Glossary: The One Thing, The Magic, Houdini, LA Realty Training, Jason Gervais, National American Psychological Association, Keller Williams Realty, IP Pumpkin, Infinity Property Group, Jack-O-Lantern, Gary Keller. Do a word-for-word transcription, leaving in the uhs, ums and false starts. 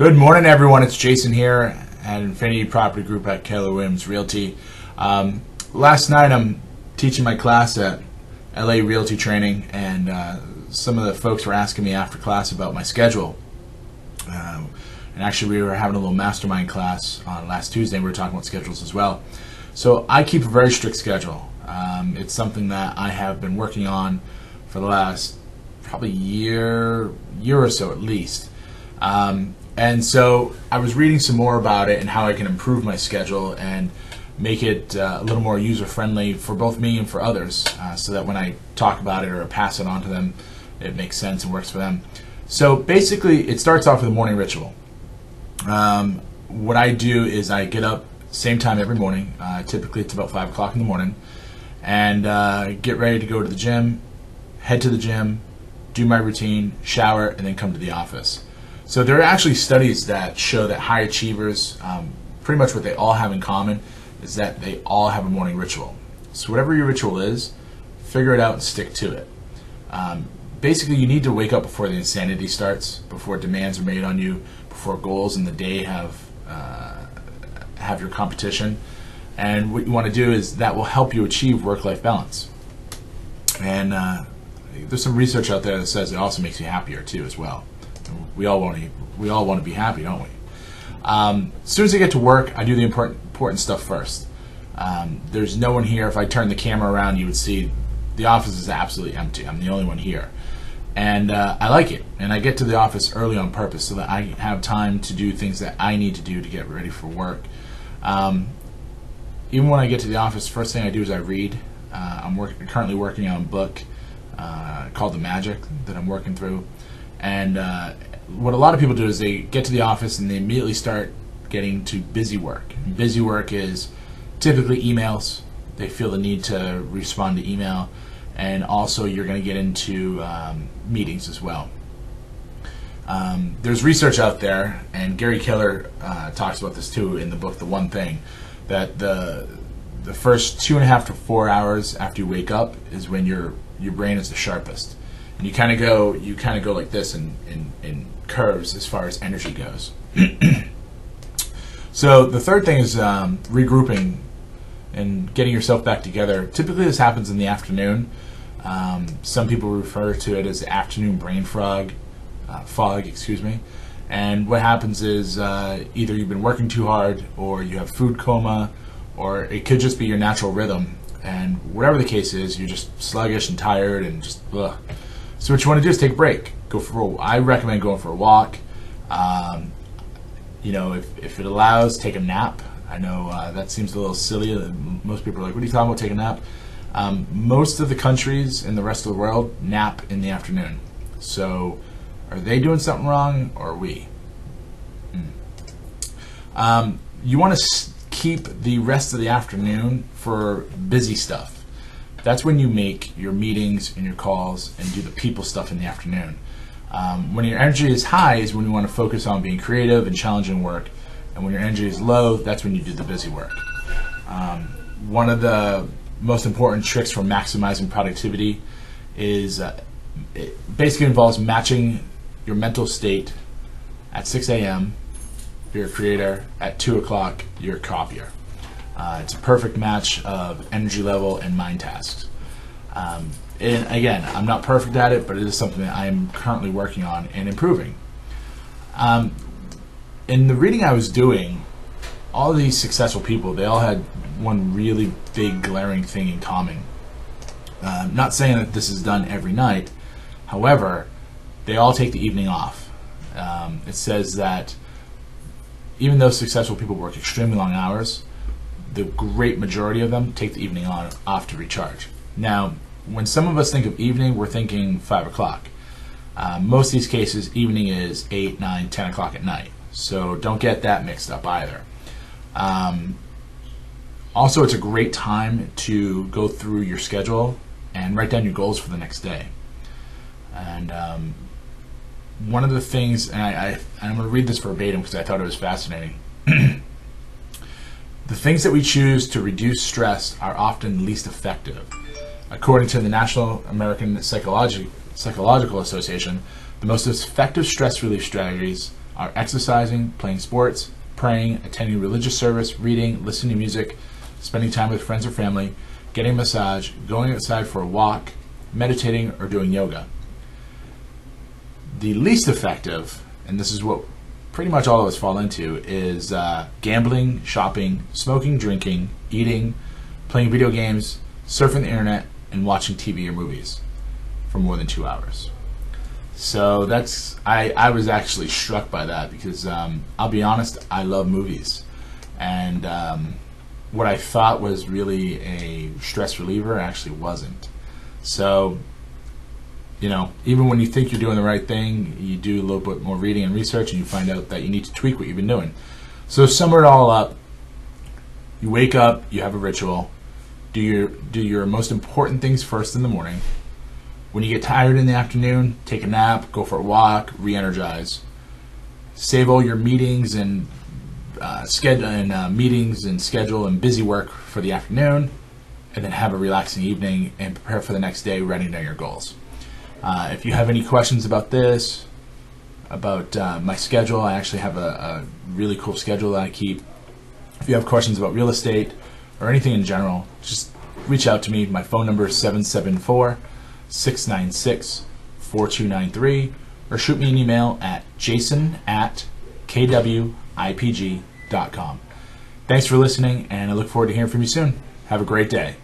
Good morning, everyone. It's Jason here at Infinity Property Group at Keller Williams Realty. Um, last night, I'm teaching my class at L A Realty Training, and uh, some of the folks were asking me after class about my schedule. Um, and actually, we were having a little mastermind class on last Tuesday, and we were talking about schedules as well. So I keep a very strict schedule. Um, it's something that I have been working on for the last probably year, year or so at least. Um, And so I was reading some more about it and how I can improve my schedule and make it uh, a little more user-friendly for both me and for others, uh, so that when I talk about it or pass it on to them, it makes sense and works for them. So basically, it starts off with a morning ritual. Um, what I do is I get up same time every morning. Uh, typically, it's about five o'clock in the morning, and uh, get ready to go to the gym, head to the gym, do my routine, shower, and then come to the office. So there are actually studies that show that high achievers, um, pretty much what they all have in common is that they all have a morning ritual. So whatever your ritual is, figure it out and stick to it. Um, basically, you need to wake up before the insanity starts, before demands are made on you, before goals in the day have, uh, have your competition. And what you want to do is that will help you achieve work-life balance. And uh, there's some research out there that says it also makes you happier too as well. We all want to. We all want to be happy, don't we? Um, as soon as I get to work, I do the important important stuff first. Um, there's no one here. If I turn the camera around, you would see the office is absolutely empty. I'm the only one here, and uh, I like it. And I get to the office early on purpose so that I have time to do things that I need to do to get ready for work. Um, even when I get to the office, first thing I do is I read. Uh, I'm work currently working on a book uh, called The Magic that I'm working through. And uh, what a lot of people do is they get to the office and they immediately start getting to busy work. And busy work is typically emails. They feel the need to respond to email. And also you're going to get into um, meetings as well. Um, there's research out there, and Gary Keller uh, talks about this too in the book The One Thing, that the, the first two and a half to four hours after you wake up is when your, your brain is the sharpest. And you kind of go, you kind of go like this in, in, in curves as far as energy goes. So the third thing is um, regrouping and getting yourself back together. Typically this happens in the afternoon. Um, some people refer to it as afternoon brain fog, uh, fog, excuse me. And what happens is uh, either you've been working too hard, or you have food coma, or it could just be your natural rhythm. And whatever the case is, you're just sluggish and tired and just ugh. So what you want to do is take a break. Go for. A, I recommend going for a walk. Um, you know, if, if it allows, take a nap. I know uh, that seems a little silly. Most people are like, "What are you talking about? Take a nap?" Um, most of the countries in the rest of the world nap in the afternoon. So, are they doing something wrong, or are we? Mm. Um, you want to keep the rest of the afternoon for busy stuff. That's when you make your meetings and your calls and do the people stuff in the afternoon. Um, when your energy is high is when you want to focus on being creative and challenging work. And when your energy is low, that's when you do the busy work. Um, one of the most important tricks for maximizing productivity is uh, it basically involves matching your mental state at six A M, your creator, at two o'clock, your copier. Uh, it's a perfect match of energy level and mind tasks. Um, and again, I'm not perfect at it, but it is something that I am currently working on and improving. Um, in the reading I was doing, all these successful people, they all had one really big glaring thing in common. Uh, I'm not saying that this is done every night. However, they all take the evening off. Um, it says that even though successful people work extremely long hours, the great majority of them take the evening on, off to recharge. Now, when some of us think of evening, we're thinking five o'clock. Uh, most of these cases, evening is eight, nine, ten o'clock at night. So don't get that mixed up either. Um, also, it's a great time to go through your schedule and write down your goals for the next day. And um, one of the things, and I, I, I'm going to read this verbatim because I thought it was fascinating. The things that we choose to reduce stress are often least effective. According to the National American Psychological Association, the most effective stress relief strategies are exercising, playing sports, praying, attending religious service, reading, listening to music, spending time with friends or family, getting a massage, going outside for a walk, meditating, or doing yoga. The least effective, and this is what pretty much all of us fall into, is uh, gambling, shopping, smoking, drinking, eating, playing video games, surfing the internet, and watching T V or movies for more than two hours. So that's, I, I was actually struck by that because um, I'll be honest, I love movies. And um, what I thought was really a stress reliever actually wasn't. So, you know, even when you think you're doing the right thing, you do a little bit more reading and research and you find out that you need to tweak what you've been doing. So sum it all up, you wake up, you have a ritual, do your, do your most important things first in the morning. When you get tired in the afternoon, take a nap, go for a walk, re-energize. Save all your meetings and uh, schedule and uh, meetings and schedule and busy work for the afternoon, and then have a relaxing evening and prepare for the next day, writing down your goals. Uh, if you have any questions about this, about uh, my schedule, I actually have a, a really cool schedule that I keep. If you have questions about real estate or anything in general, just reach out to me. My phone number is seven seven four, six nine six, four two nine three, or shoot me an email at jason at k w i p g dot com. Thanks for listening, and I look forward to hearing from you soon. Have a great day.